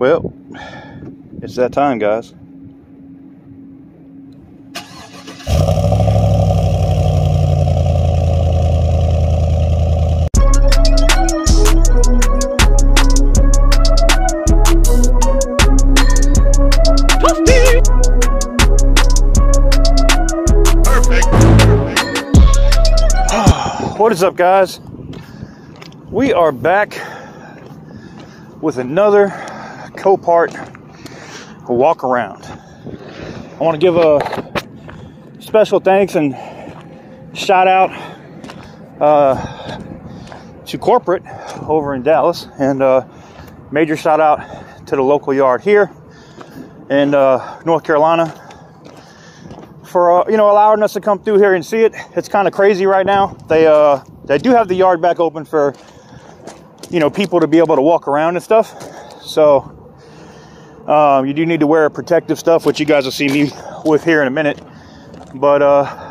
Well, it's that time, guys. What is up, guys? We are back with another Copart walk around. I want to give a special thanks and shout out to corporate over in Dallas, and major shout out to the local yard here in North Carolina for allowing us to come through here and see it. It's kind of crazy right now. They do have the yard back open for people to be able to walk around and stuff. So you do need to wear protective stuff, which you guys will see me with here in a minute. But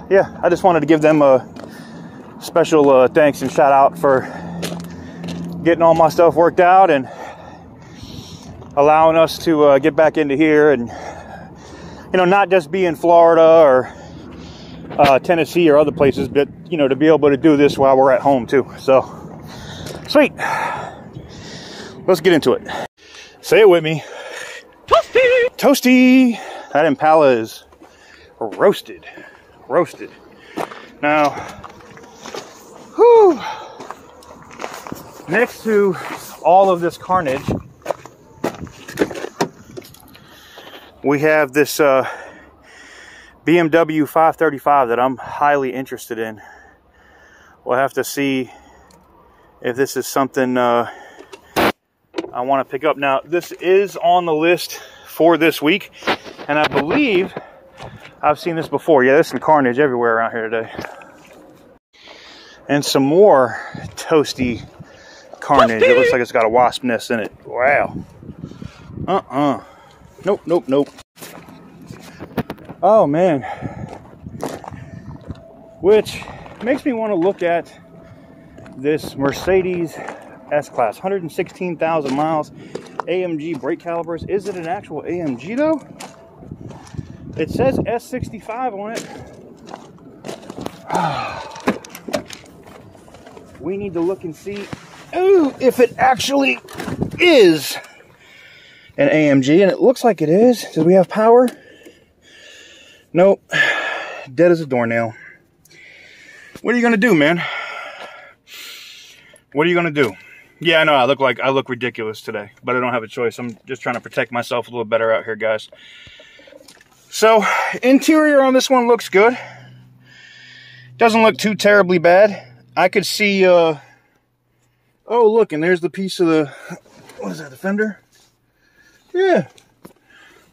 yeah, I just wanted to give them a special thanks and shout out for getting all my stuff worked out and allowing us to get back into here and not just be in Florida or Tennessee or other places, but, to be able to do this while we're at home too. So, sweet. Let's get into it. Say it with me. Toasty! Toasty! That Impala is roasted. Roasted. Now, whew, next to all of this carnage, we have this BMW 535 that I'm highly interested in. We'll have to see if this is something I want to pick up. Now, this is on the list for this week, and I believe I've seen this before. Yeah, there's some carnage everywhere around here today. And some more toasty carnage. It looks like it's got a wasp nest in it. Wow. Uh-uh. Nope, nope, nope. Oh, man. Which makes me want to look at this Mercedes S-Class. 116,000 miles. AMG brake calipers. Is it an actual AMG, though? It says S65 on it. We need to look and see if it actually is an AMG, and it looks like it is. Does we have power? Nope. Dead as a doornail. What are you gonna do, man? What are you gonna do? Yeah, I know I look ridiculous today, but I don't have a choice. I'm just trying to protect myself a little better out here, guys. So, interior on this one looks good. Doesn't look too terribly bad. I could see oh, look, and there's the piece of the, what is that, the fender? Yeah,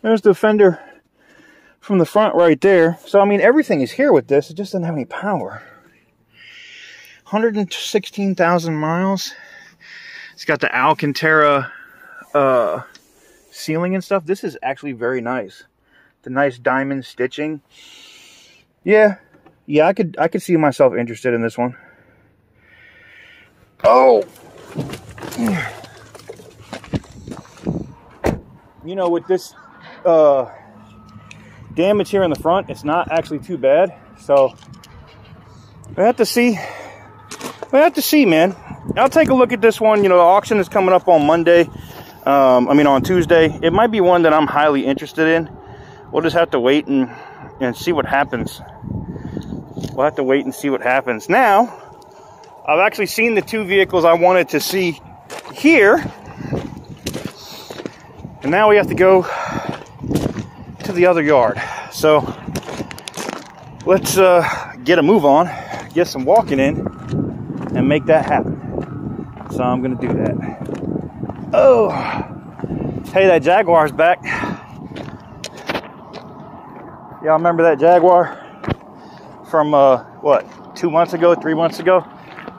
there's the fender from the front right there. So, I mean, everything is here with this. It just doesn't have any power. 116,000 miles. It's got the Alcantara ceiling and stuff. This is actually very nice. The nice diamond stitching. Yeah, yeah, I could see myself interested in this one. Oh! With this damage here in the front, it's not actually too bad. So we have to see, man. I'll take a look at this one. The auction is coming up on Monday. On Tuesday. It might be one that I'm highly interested in. We'll just have to wait and see what happens. Now, I've actually seen the two vehicles I wanted to see here. And now we have to go to the other yard. So let's get a move on, get some walking in, and make that happen. So I'm going to do that. Oh, hey, that Jaguar's back. Y'all remember that Jaguar from, 3 months ago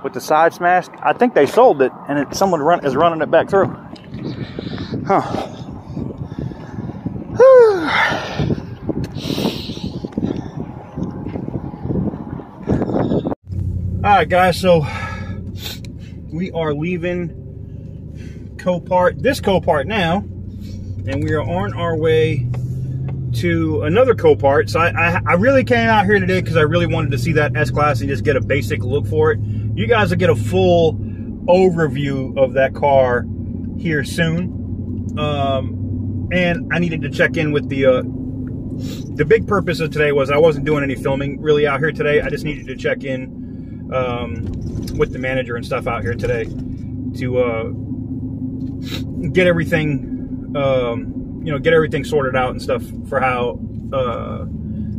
with the side smashed? I think they sold it, and someone is running it back through. Huh. Alright, guys, so we are leaving Copart now and we are on our way to another Copart. So I really came out here today because I really wanted to see that S-Class and just get a basic look for it. You guys will get a full overview of that car here soon. And I needed to check in with the big purpose of today was I wasn't doing any filming really out here today. I just needed to check in with the manager and stuff out here today to get everything, you know, get everything sorted out and stuff for how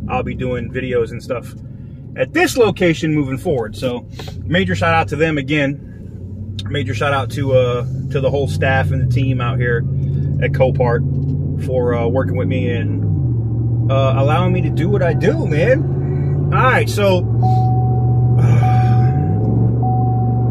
I'll be doing videos and stuff at this location moving forward. So major shout out to them again. Major shout out to the whole staff and the team out here at Copart for working with me and allowing me to do what I do, man. All right, so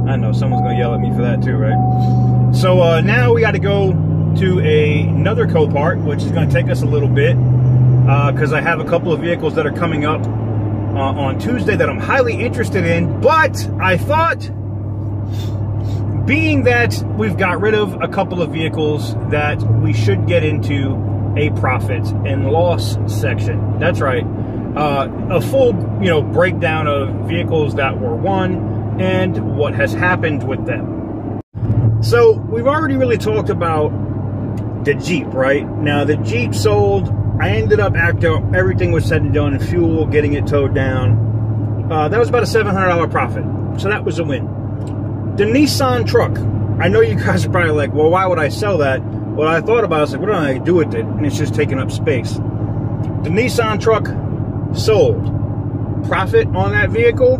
I know someone's gonna yell at me for that too, right? So now we got to go to another Copart, which is gonna take us a little bit because I have a couple of vehicles that are coming up on Tuesday that I'm highly interested in. But I thought, being that we've got rid of a couple of vehicles, that we should get into a profit and loss section. That's right, a full, you know, breakdown of vehicles that were won and what has happened with them. So we've already really talked about the Jeep, right? Now the Jeep sold. I ended up, after everything was said and done and fuel, getting it towed down, that was about a $700 profit. So that was a win. The Nissan truck, I know you guys are probably like, well, why would I sell that? Well, I thought about it, I was like, what do I do with it? And it's just taking up space. The Nissan truck sold. Profit on that vehicle,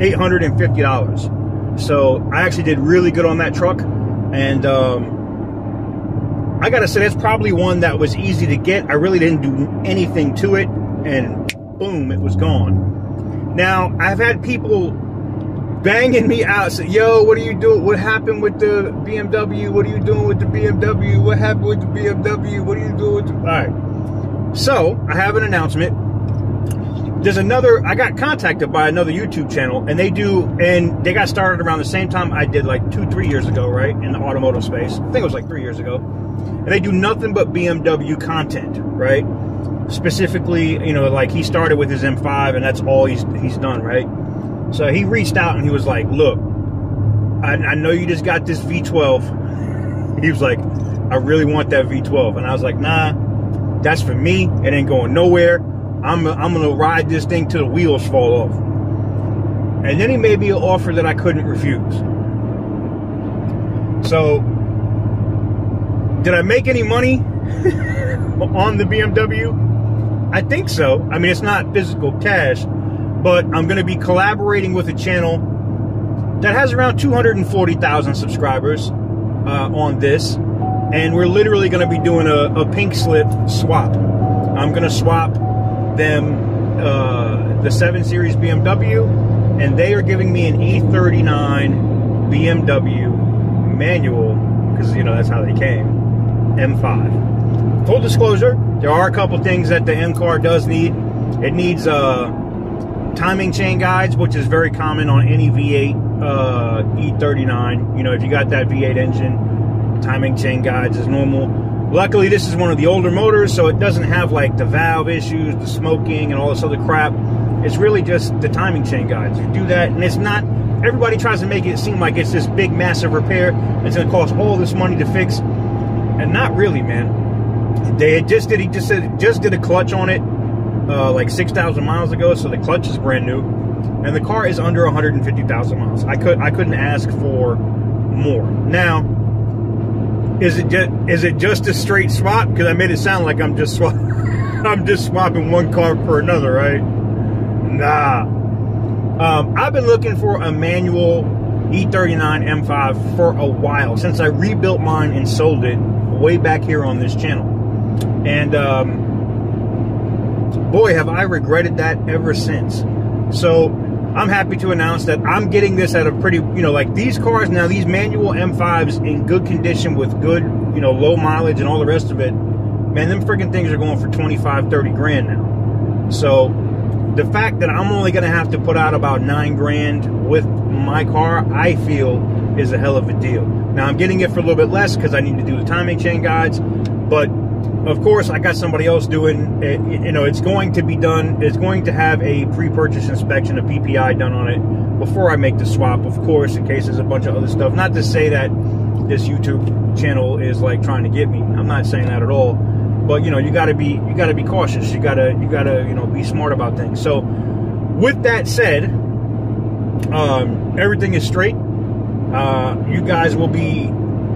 $850. So I actually did really good on that truck. And I gotta say, that's probably one that was easy to get. I really didn't do anything to it, and boom, it was gone. Now, I've had people banging me out, say, yo, what are you doing? What happened with the BMW? What are you doing with the BMW? What happened with the BMW? What are you doing with the... All right. So, I have an announcement. There's another... I got contacted by another YouTube channel, and they do... And they got started around the same time I did, like, 2-3 years ago, right? In the automotive space. I think it was, like, 3 years ago. And they do nothing but BMW content, right? Specifically, you know, like, he started with his M5, and that's all he's done, right? So he reached out and he was like, look, I know you just got this V12. He was like, I really want that V12. And I was like, nah, that's for me. It ain't going nowhere. I'm going to ride this thing till the wheels fall off. And then he made me an offer that I couldn't refuse. So did I make any money on the BMW? I think so. I mean, it's not physical cash. But I'm going to be collaborating with a channel that has around 240,000 subscribers on this. And we're literally going to be doing a pink slip swap. I'm going to swap them the 7 Series BMW. And they are giving me an E39 BMW manual. Because, you know, that's how they came. M5. Full disclosure, there are a couple things that the M car does need. It needs... timing chain guides, which is very common on any V8 E39. You know, if you got that V8 engine, timing chain guides is normal. Luckily, this is one of the older motors, so it doesn't have, like, the valve issues, the smoking, and all this other crap. It's really just the timing chain guides. You do that, and it's not... Everybody tries to make it seem like it's this big, massive repair. It's going to cost all this money to fix. And not really, man. They just did, he just did a clutch on it. Like 6,000 miles ago, so the clutch is brand new, and the car is under 150,000 miles. I couldn't ask for more. Now, is it just a straight swap? Because I made it sound like I'm just swapping one car for another, right? Nah. I've been looking for a manual E39 M5 for a while, since I rebuilt mine and sold it way back here on this channel, and boy, have I regretted that ever since. So I'm happy to announce that I'm getting this at a pretty, you know, like, these cars now, these manual M5s in good condition with good, you know, low mileage and all the rest of it, man, them freaking things are going for 25, 30 grand now. So the fact that I'm only going to have to put out about 9 grand with my car, I feel, is a hell of a deal. Now I'm getting it for a little bit less because I need to do the timing chain guides, but of course I got somebody else doing it. You know, it's going to be done, it's going to have a pre-purchase inspection, a PPI done on it before I make the swap, of course, in case there's a bunch of other stuff. Not to say that this YouTube channel is like trying to get me, I'm not saying that at all, but you know, you gotta be cautious, you gotta you know, be smart about things. So with that said, everything is straight. You guys will be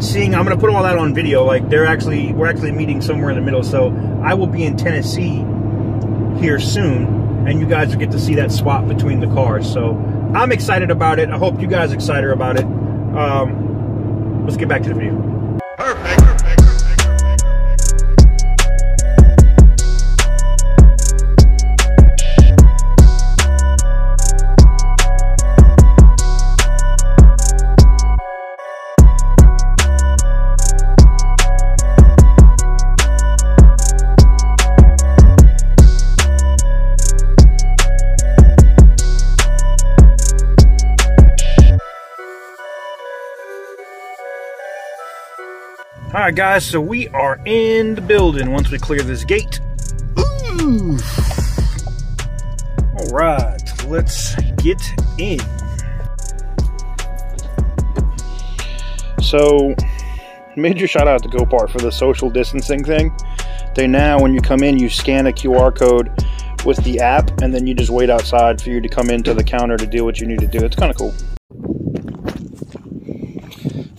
seeing, I'm gonna put all that on video. Like we're actually meeting somewhere in the middle, so I will be in Tennessee here soon, and you guys will get to see that swap between the cars. So I'm excited about it. I hope you guys are excited about it. Let's get back to the video. Perfect. All right, guys, so we are in the building once we clear this gate. Ooh. All right, let's get in. So, major shout out to Copart for the social distancing thing. They now, when you come in, you scan a QR code with the app, and then you just wait outside for you to come into the counter to do what you need to do. It's kind of cool.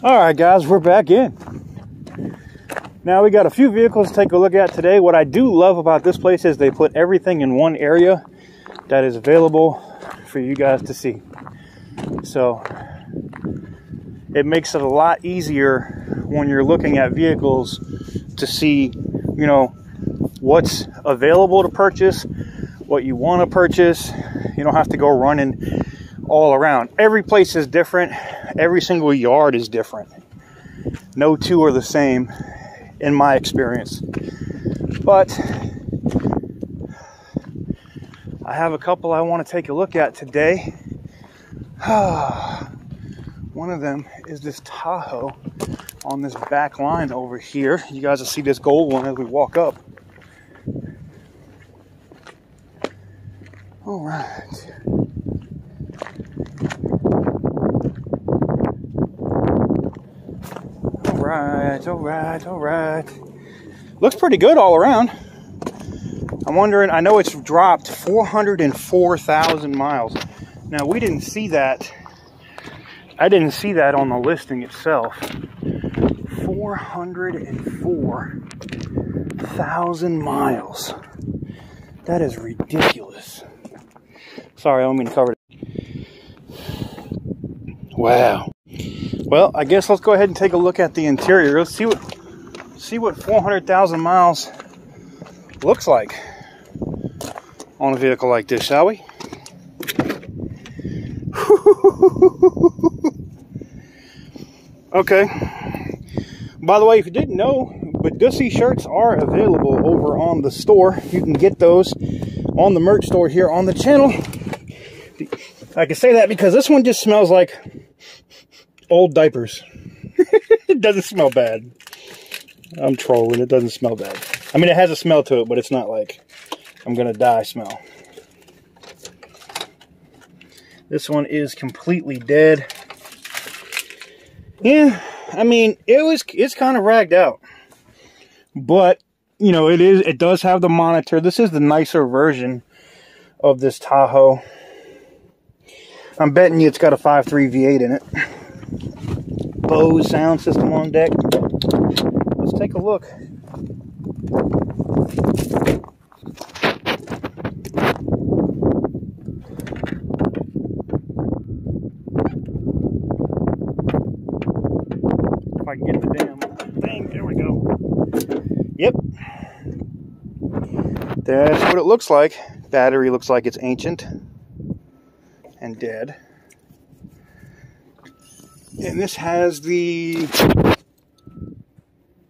All right, guys, we're back in. Now we got a few vehicles to take a look at today. What I do love about this place is they put everything in one area that is available for you guys to see. So it makes it a lot easier when you're looking at vehicles to see, you know, what's available to purchase, what you want to purchase. You don't have to go running all around. Every place is different. Every single yard is different. No two are the same, in my experience. But I have a couple I want to take a look at today. One of them is this Tahoe on this back line over here. You guys will see this gold one as we walk up. All right. All right. Looks pretty good all around. I'm wondering, I know it's dropped 404,000 miles. Now, we didn't see that. I didn't see that on the listing itself. 404,000 miles. That is ridiculous. Sorry, I don't mean to cover it. Wow. Well, I guess let's go ahead and take a look at the interior. Let's see what 400,000 miles looks like on a vehicle like this, shall we? Okay. By the way, if you didn't know, Badusi shirts are available over on the store. You can get those on the merch store here on the channel. I can say that because this one just smells like old diapers. It doesn't smell bad. I'm trolling. It doesn't smell bad. I mean, it has a smell to it, but it's not like I'm gonna die smell. This one is completely dead. Yeah, I mean, it's kind of ragged out, but you know, it does have the monitor. This is the nicer version of this Tahoe. I'm betting you it's got a 5.3 V8 in it. Bose sound system on deck. Let's take a look. If I can get the damn thing, there we go. Yep. That's what it looks like. Battery looks like it's ancient and dead. And this has the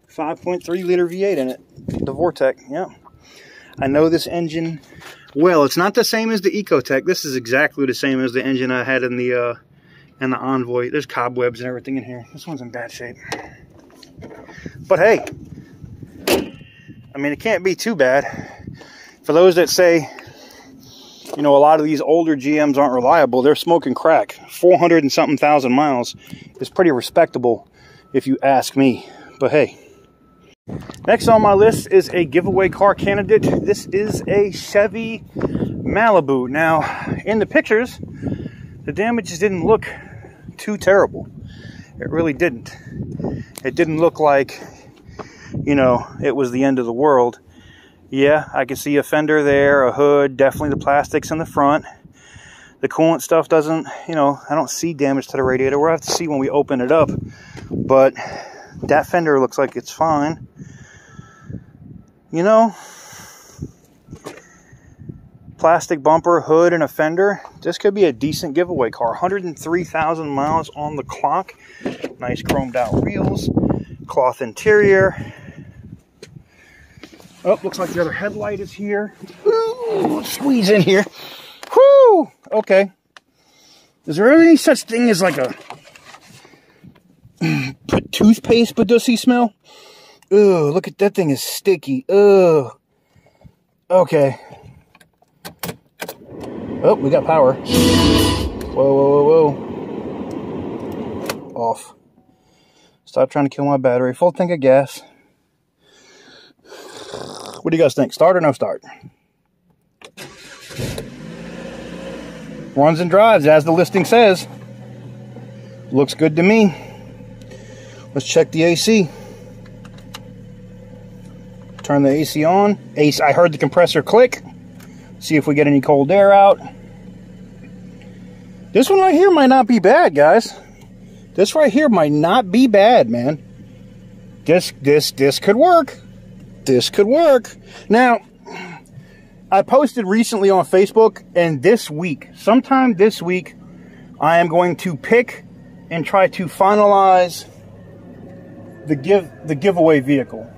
5.3 liter V8 in it, the Vortec. Yeah, I know this engine well. It's not the same as the Ecotec. This is exactly the same as the engine I had in the and the Envoy. There's cobwebs and everything in here. This one's in bad shape. But hey, I mean, it can't be too bad. For those that say, you know, a lot of these older GMs aren't reliable, they're smoking crack. 400 and something thousand miles is pretty respectable if you ask me. But hey. Next on my list is a giveaway car candidate. This is a Chevy Malibu. Now, in the pictures, the damage didn't look too terrible. It really didn't. It didn't look like, you know, it was the end of the world. Yeah, I could see a fender there, a hood, definitely the plastics in the front. The coolant stuff doesn't, you know, I don't see damage to the radiator. We'll have to see when we open it up. But that fender looks like it's fine. You know, plastic bumper, hood, and a fender. This could be a decent giveaway car. 103,000 miles on the clock. Nice chromed out wheels. Cloth interior. Oh, looks like the other headlight is here. Ooh, squeeze in here. Whoo! Okay. Is there any such thing as like a toothpaste badussy smell? Ooh, look at that thing, is sticky. Ooh. Okay. Oh, we got power. Whoa, whoa, whoa, whoa. Off. Stop trying to kill my battery. Full tank of gas. What do you guys think? Start or no start? Runs and drives, as the listing says. Looks good to me. Let's check the AC. Turn the AC on. AC, I heard the compressor click. See if we get any cold air out. This one right here might not be bad, guys. This right here might not be bad, man. This could work. This could work. Now, I posted recently on Facebook, and this week, sometime this week, I am going to pick and try to finalize the giveaway vehicle.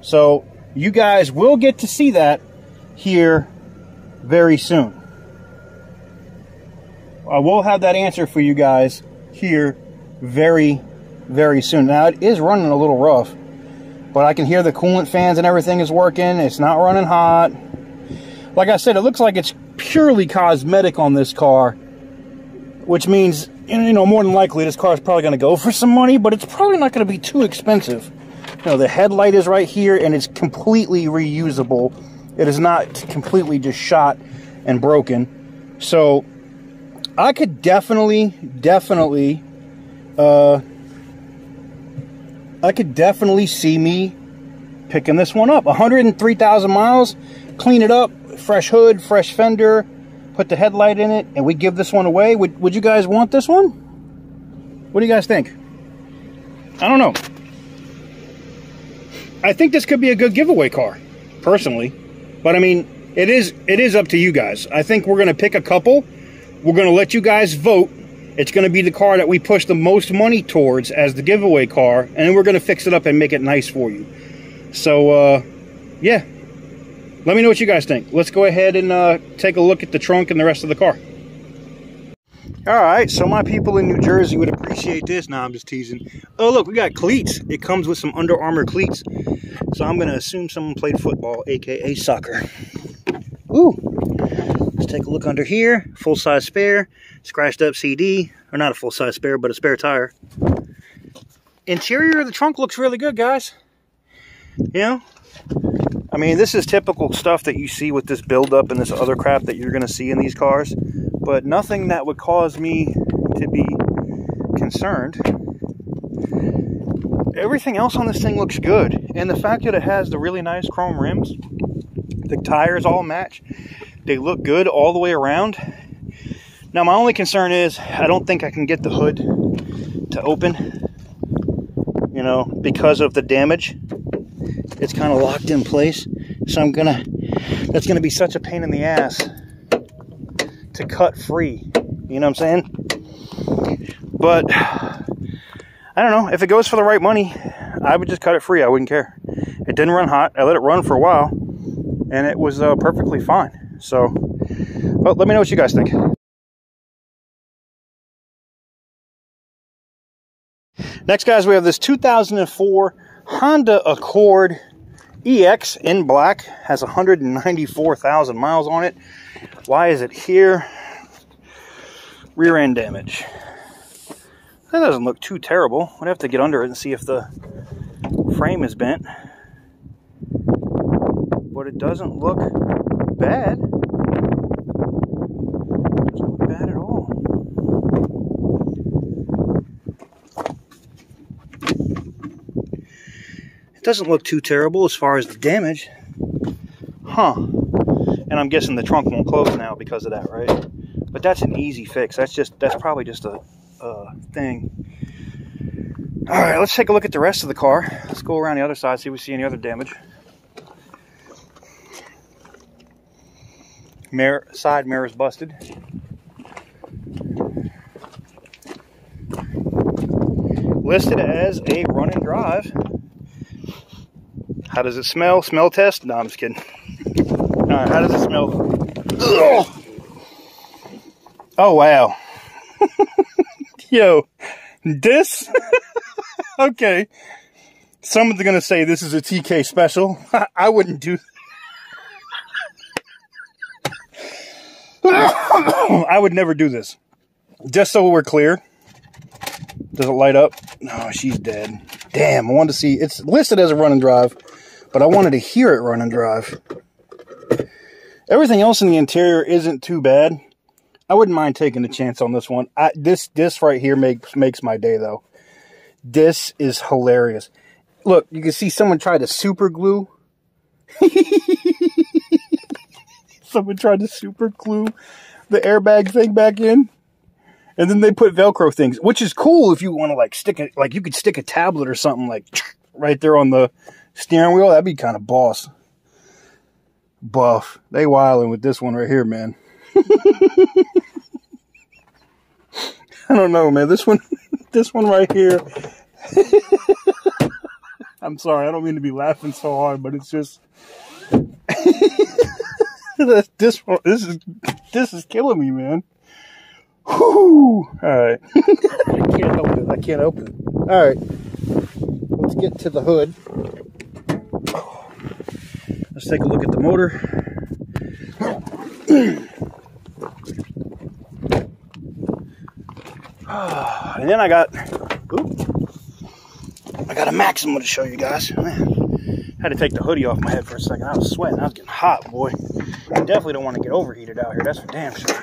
So you guys will get to see that here very soon. I will have that answer for you guys here very soon. Now, it is running a little rough, but I can hear the coolant fans and everything is working. It's not running hot. Like I said, it looks like it's purely cosmetic on this car, which means, you know, more than likely this car is probably going to go for some money, but it's probably not going to be too expensive. You know, the headlight is right here, and it's completely reusable. It is not completely just shot and broken. So I could definitely see me picking this one up. 103,000 miles, clean it up, fresh hood, fresh fender, put the headlight in it, and we give this one away. Would you guys want this one? What do you guys think? I don't know. I think this could be a good giveaway car, personally. But I mean, it is up to you guys. I think we're going to pick a couple. We're going to let you guys vote. It's going to be the car that we push the most money towards as the giveaway car, and then we're going to fix it up and make it nice for you. So, yeah. Let me know what you guys think. Let's go ahead and take a look at the trunk and the rest of the car. All right, so my people in New Jersey would appreciate this. No, I'm just teasing. Oh, look, we got cleats. It comes with some Under Armour cleats. So I'm going to assume someone played football, a.k.a. soccer. Ooh. Let's take a look under here. Full-size spare. Scratched up CD. Or not a full-size spare, but a spare tire. Interior of the trunk looks really good, guys. You know? I mean, this is typical stuff that you see with this buildup and this other crap that you're going to see in these cars, but nothing that would cause me to be concerned. Everything else on this thing looks good, and the fact that it has the really nice chrome rims, the tires all match, they look good all the way around. Now, my only concern is I don't think I can get the hood to open, you know, because of the damage. It's kind of locked in place, so that's gonna be such a pain in the ass to cut free, you know what I'm saying? But I don't know, if it goes for the right money, I would just cut it free. I wouldn't care. It didn't run hot. I let it run for a while, and it was perfectly fine. So, but let me know what you guys think. Next, guys, we have this 2004 Honda Accord EX in black. Has 194,000 miles on it. Why is it here? Rear end damage. That doesn't look too terrible. We'd have to get under it and see if the frame is bent. But it doesn't look bad. It doesn't look bad at all. It doesn't look too terrible as far as the damage. Huh. And I'm guessing the trunk won't close now because of that, right? But that's an easy fix. That's probably just a thing. All right, let's take a look at the rest of the car. Let's go around the other side, see if we see any other damage. Mirror, side mirror's busted. Listed as a run and drive. How does it smell? Smell test? No, I'm just kidding. All right, how does it smell? Ugh. Oh wow. Yo, this? Okay. Someone's going to say this is a TK special. I wouldn't do that. I would never do this. Just so we're clear. Does it light up? No, she's dead. Damn, I wanted to see. It's listed as a run and drive, but I wanted to hear it run and drive. Everything else in the interior isn't too bad. I wouldn't mind taking a chance on this one. This right here makes my day, though. This is hilarious. Look, you can see someone tried to super glue. Someone tried to super glue the airbag thing back in. And then they put Velcro things, which is cool if you want to, like, stick it. Like, you could stick a tablet or something, like, right there on the steering wheel. That'd be kind of boss. Buff. They wilding with this one right here, man. I don't know, man. This one right here. I'm sorry, I don't mean to be laughing so hard, but it's just this is killing me, man. Whew. All right, I can't help it. All right, let's get to the hood. Let's take a look at the motor. And then I got a Maxima to show you guys. Man, had to take the hoodie off my head for a second. I was sweating. I was getting hot, boy. I definitely don't want to get overheated out here. That's for damn sure.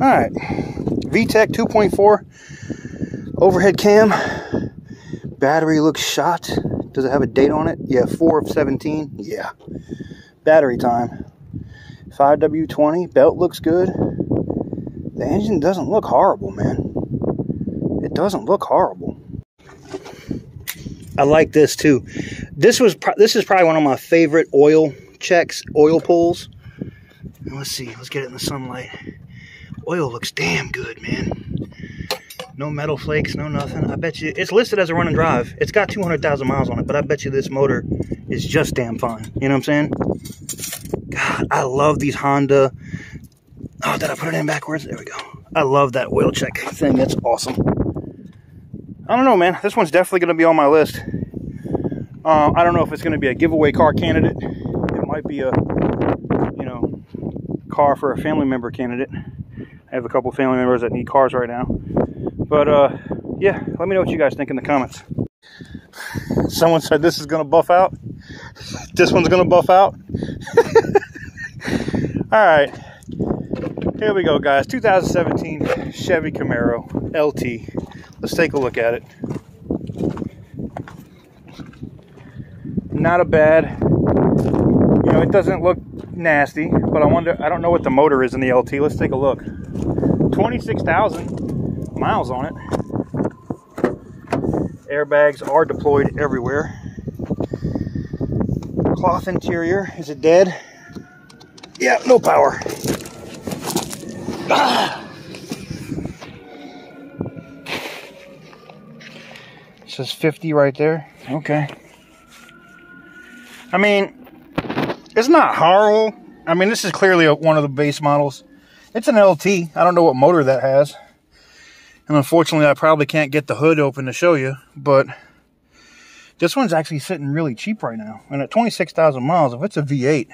All right, VTEC 2.4 overhead cam. Battery looks shot. Does it have a date on it? Yeah, 4 of 17. Yeah. Battery time. 5W20. Belt looks good. The engine doesn't look horrible, man. It doesn't look horrible. I like this too. This is probably one of my favorite oil checks, oil pulls. Let's see. Let's get it in the sunlight. Oil looks damn good, man. No metal flakes, no nothing. I bet you it's listed as a run and drive. It's got 200,000 miles on it, but I bet you this motor is just damn fine. You know what I'm saying? God, I love these Honda. Oh, did I put it in backwards? There we go. I love that oil check thing. That's awesome. I don't know, man. This one's definitely going to be on my list. I don't know if it's going to be a giveaway car candidate. It might be a, you know, car for a family member candidate. I have a couple family members that need cars right now. But, yeah, let me know what you guys think in the comments. Someone said this is going to buff out. This one's going to buff out. All right. Here we go, guys. 2017 Chevy Camaro LT. Let's take a look at it. Not a bad, you know, it doesn't look nasty, but I wonder, I don't know what the motor is in the LT. Let's take a look. 26,000 miles on it. Airbags are deployed everywhere. Cloth interior. Is it dead? Yeah, no power. It says 50 right there. Okay. I mean, it's not horrible. I mean, this is clearly one of the base models. It's an LT. I don't know what motor that has. And unfortunately, I probably can't get the hood open to show you, but this one's actually sitting really cheap right now. And at 26,000 miles, if it's a V8,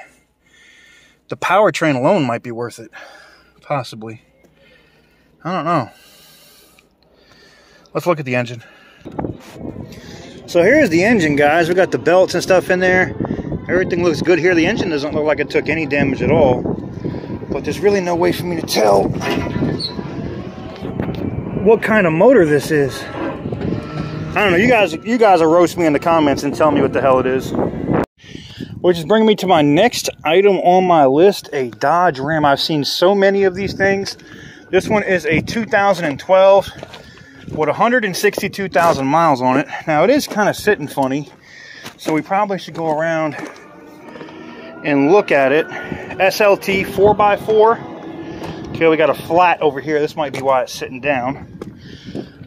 the powertrain alone might be worth it. Possibly. I don't know. Let's look at the engine. So here's the engine, guys. We got the belts and stuff in there. Everything looks good here. The engine doesn't look like it took any damage at all. But there's really no way for me to tell what kind of motor this is. I don't know. You guys will roast me in the comments and tell me what the hell it is. Which is bringing me to my next item on my list, a Dodge Ram. I've seen so many of these things. This one is a 2012 with 162,000 miles on it. Now, it is kind of sitting funny, so we probably should go around and look at it. SLT 4x4. Okay, we got a flat over here. This might be why it's sitting down.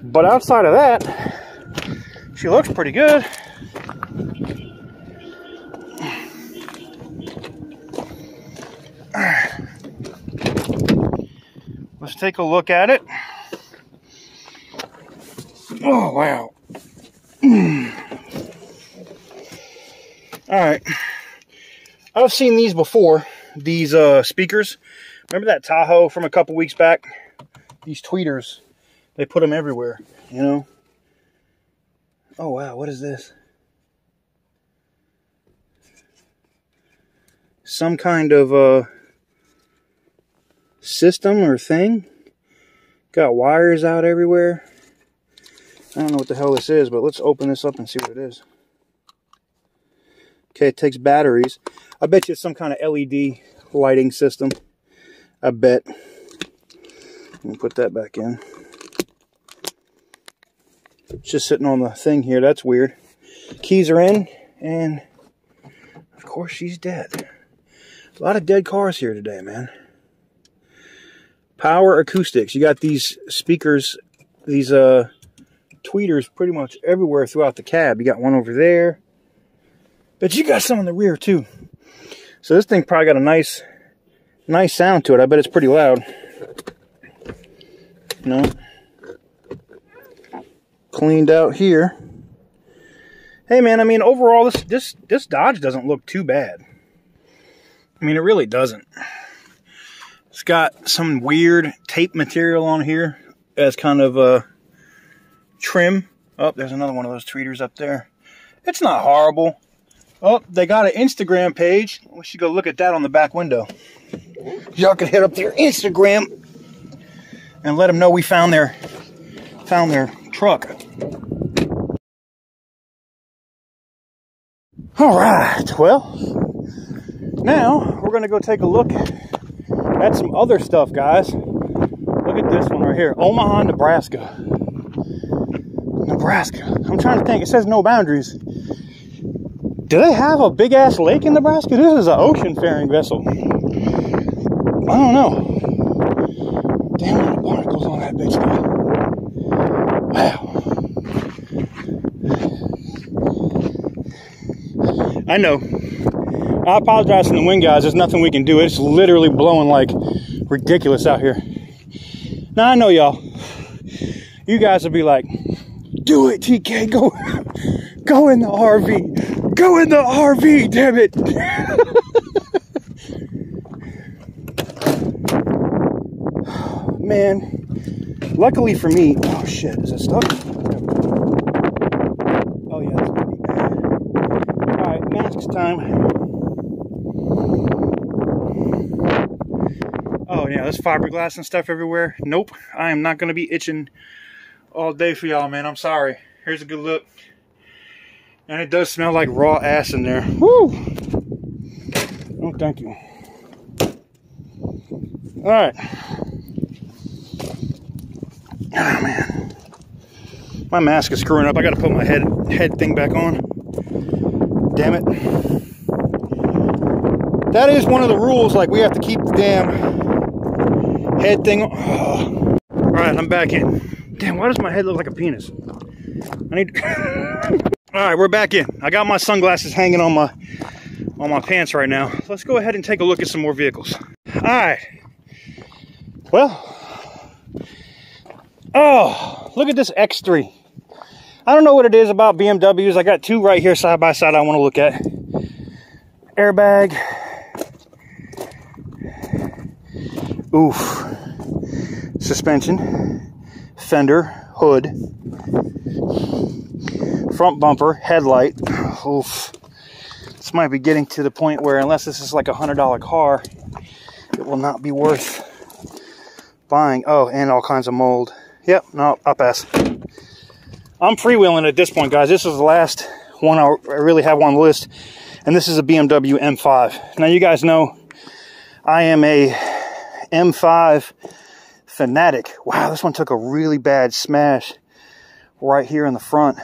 But outside of that, she looks pretty good. Let's take a look at it. Oh, wow. All right. I've seen these before, these speakers. Remember that Tahoe from a couple weeks back? These tweeters, they put them everywhere, you know? Oh, wow, what is this? Some kind of system or thing. Got wires out everywhere. I don't know what the hell this is, but let's open this up and see what it is. Okay, it takes batteries. I bet you it's some kind of LED lighting system. I bet. Let me put that back in. It's just sitting on the thing here. That's weird. Keys are in, and of course she's dead. A lot of dead cars here today, man. Power acoustics. You got these speakers, these tweeters pretty much everywhere throughout the cab. You got one over there. But you got some in the rear too. So this thing probably got a nice sound to it. I bet it's pretty loud. You know? Cleaned out here. Hey man, I mean overall this Dodge doesn't look too bad. I mean it really doesn't. It's got some weird tape material on here as kind of a trim. Oh, there's another one of those tweeters up there. It's not horrible. Oh, they got an Instagram page. We should go look at that on the back window. Y'all can hit up their Instagram and let them know we found their truck. All right, well, now we're gonna go take a look at some other stuff, guys. Look at this one right here, Omaha, Nebraska. Nebraska, I'm trying to think, it says no boundaries. Do they have a big-ass lake in Nebraska? This is an ocean-faring vessel. I don't know. Damn, a lot of barnacles on that bitch, though. Wow. I know. I apologize for the wind, guys. There's nothing we can do. It's literally blowing, like, ridiculous out here. Now, I know y'all. You guys will be like, do it, TK. Go in the RV. Go in the RV, damn it! Man, luckily for me, oh shit, is it stuck? Oh yeah, it's pretty bad. Alright, masks time. Oh yeah, there's fiberglass and stuff everywhere. Nope, I am not going to be itching all day for y'all, man. I'm sorry. Here's a good look. And it does smell like raw ass in there. Woo! Oh, thank you. All right. Oh, man. My mask is screwing up. I got to put my head thing back on. Damn it. That is one of the rules. Like, we have to keep the damn head thing on. Oh. All right, I'm back in. Damn, why does my head look like a penis? I need... All right, we're back in. I got my sunglasses hanging on my pants right now. Let's go ahead and take a look at some more vehicles. All right. Well, Oh, look at this X3. I don't know what it is about BMWs. I got two right here side by side I want to look at. Airbag. Oof. Suspension. Fender. Hood. Front bumper. Headlight. Oof. This might be getting to the point where unless this is like a $100 car, it will not be worth buying. Oh, and all kinds of mold. Yep, no, I'll pass. I'm freewheeling at this point, guys. This is the last one I really have on the list, and this is a BMW M5. Now, you guys know I am a M5 fanatic. Wow, this one took a really bad smash right here in the front.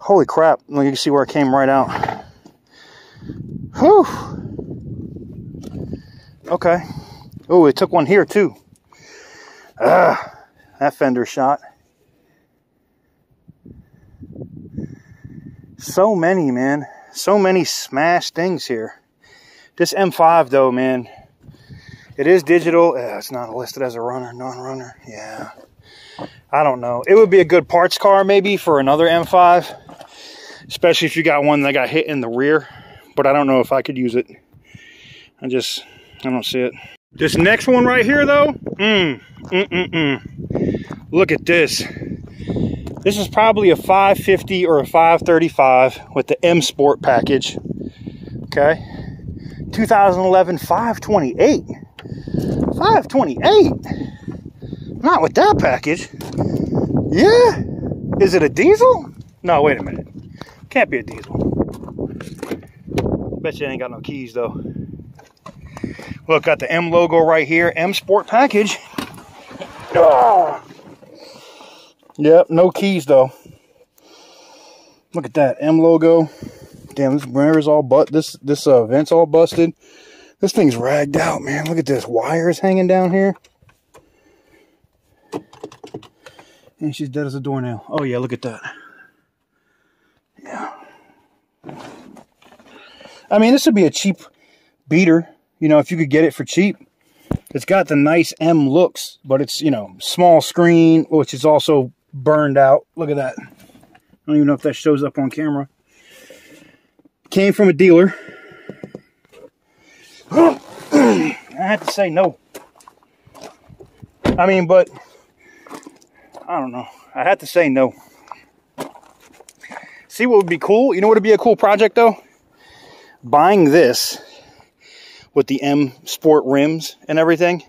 Holy crap. Look, you can see where it came right out. Whew. Okay. Oh, it took one here, too. Ah, that fender shot. So many, man. So many smashed things here. This M5, though, man. It is digital. It's not listed as a runner, non-runner. Yeah. I don't know. It would be a good parts car, maybe, for another M5. Especially if you got one that got hit in the rear. But I don't know if I could use it. I don't see it. This next one right here, though. Look at this. This is probably a 550 or a 535 with the M Sport package. Okay. 2011 528. 528? Not with that package. Yeah. Is it a diesel? No, wait a minute. Can't be a diesel. Bet you ain't got no keys, though. Look, got the M logo right here. M Sport package. Oh. Yep, no keys though. Look at that M logo. Damn, this mirror is all but this vent's all busted. This thing's ragged out, man. Look at this, wires hanging down here. And she's dead as a doornail. Oh yeah, look at that. Yeah. I mean, this would be a cheap beater, you know, if you could get it for cheap. It's got the nice M looks, but it's, you know, small screen, which is also burned out. Look at that. I don't even know if that shows up on camera. Came from a dealer. I have to say no. I mean, but I don't know. I have to say no. See what would be cool? You know what would be a cool project though? Buying this with the M Sport rims and everything.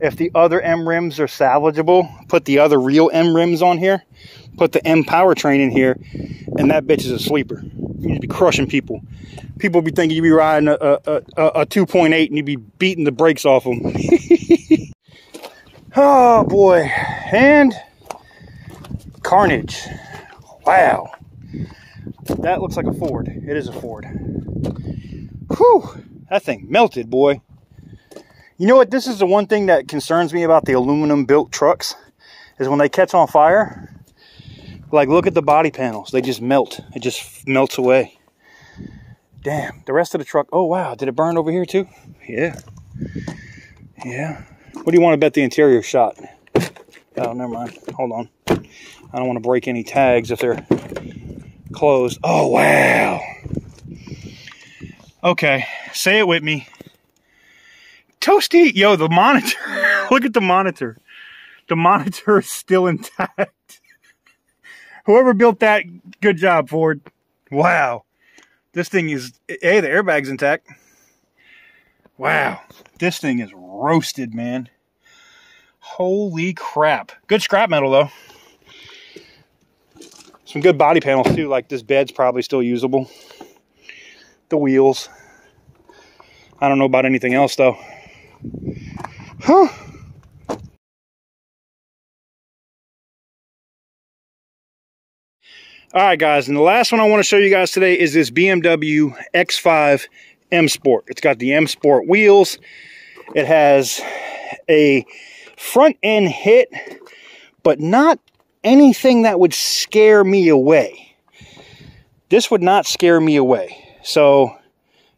If the other M rims are salvageable, put the other real M rims on here, put the M powertrain in here, and that bitch is a sleeper. You'd be crushing people. People would be thinking you'd be riding a 2.8 and you'd be beating the brakes off them. Oh boy. And carnage. Wow. That looks like a Ford. It is a Ford. Whew. That thing melted, boy. You know what? This is the one thing that concerns me about the aluminum-built trucks is when they catch on fire, like, look at the body panels. They just melt. It just melts away. Damn. The rest of the truck. Oh, wow. Did it burn over here, too? Yeah. Yeah. What do you want to bet the interior shot? Oh, never mind. Hold on. I don't want to break any tags if they're closed. Oh, wow. Okay, say it with me. Toasty! Yo, the monitor. Look at the monitor. The monitor is still intact. Whoever built that, good job, Ford. Wow. This thing is... Hey, the airbag's intact. Wow. This thing is roasted, man. Holy crap. Good scrap metal, though. Some good body panels, too. Like, this bed's probably still usable. The wheels. I don't know about anything else though. Huh. Alright guys, and the last one I want to show you guys today is this BMW X5 M Sport. It's got the M Sport wheels. It has a front end hit, but not anything that would scare me away. This would not scare me away. So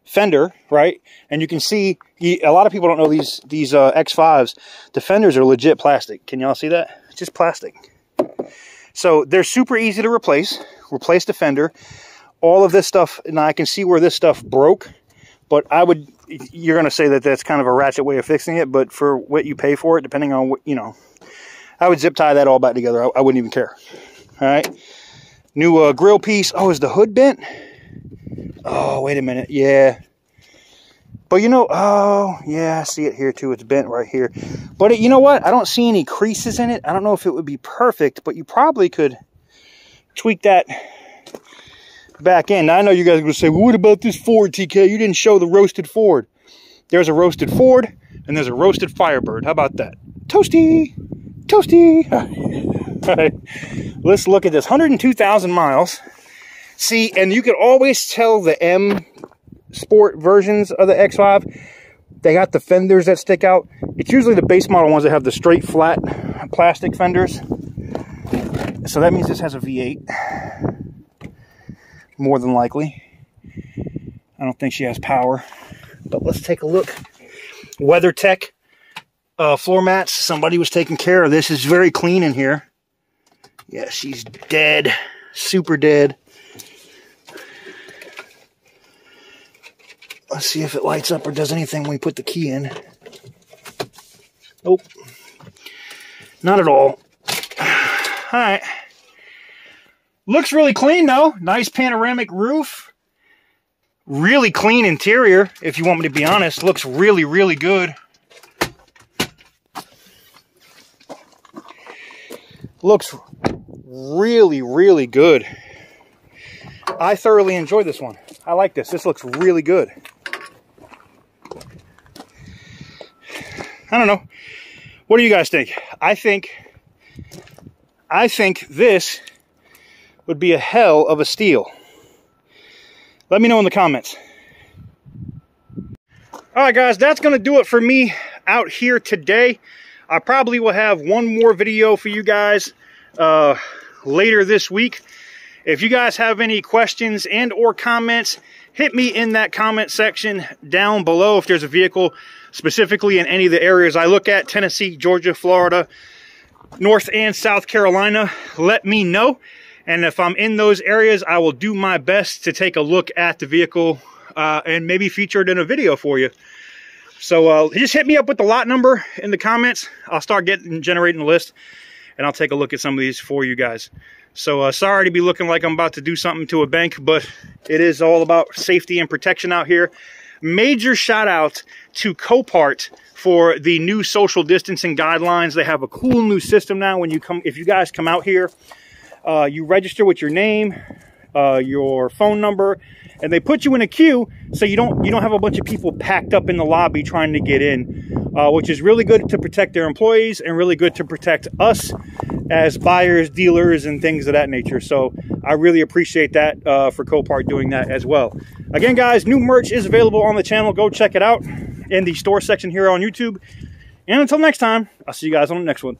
fender, right? And you can see, a lot of people don't know these X5s. The fenders are legit plastic. Can y'all see that? It's just plastic. So they're super easy to replace. Replace the fender. All of this stuff, now I can see where this stuff broke, but I would, you're going to say that that's kind of a ratchet way of fixing it, but for what you pay for it, depending on what, you know, I would zip tie that all back together. I wouldn't even care. All right. New grill piece. Oh, is the hood bent? Oh, wait a minute. Yeah. But you know, oh, yeah, I see it here too. It's bent right here. But it, you know what? I don't see any creases in it. I don't know if it would be perfect, but you probably could tweak that back in. Now, I know you guys are going to say, well, what about this Ford, TK? You didn't show the roasted Ford. There's a roasted Ford, and there's a roasted Firebird. How about that? Toasty! Toasty! All right, let's look at this. 102,000 miles. See, and you can always tell the M Sport versions of the X5, they got the fenders that stick out. It's usually the base model ones that have the straight flat plastic fenders. So that means this has a V8, more than likely. I don't think she has power, but let's take a look. WeatherTech floor mats. Somebody was taking care of this. It's very clean in here. Yeah, she's dead, super dead. Let's see if it lights up or does anything when we put the key in. Nope. Not at all. All right. Looks really clean, though. Nice panoramic roof. Really clean interior, if you want me to be honest. Looks really, really good. Looks really, really good. I thoroughly enjoy this one. I like this. This looks really good. I don't know. What do you guys think? I think this would be a hell of a steal. Let me know in the comments. All right, guys, that's going to do it for me out here today. I probably will have one more video for you guys later this week. If you guys have any questions and or comments, hit me in that comment section down below if there's a vehicle specifically in any of the areas I look at, Tennessee, Georgia, Florida, North and South Carolina. Let me know. And if I'm in those areas, I will do my best to take a look at the vehicle and maybe feature it in a video for you. So just hit me up with the lot number in the comments. I'll start generating a list and I'll take a look at some of these for you guys. So sorry to be looking like I'm about to do something to a bank, but it is all about safety and protection out here. Major shout out to Copart for the new social distancing guidelines. They have a cool new system now. When you come, if you guys come out here, you register with your name, your phone number, and they put you in a queue so you don't have a bunch of people packed up in the lobby trying to get in, which is really good to protect their employees and really good to protect us as buyers, dealers, and things of that nature. So I really appreciate that for Copart doing that as well. Again, guys, new merch is available on the channel. Go check it out in the store section here on YouTube. And until next time, I'll see you guys on the next one.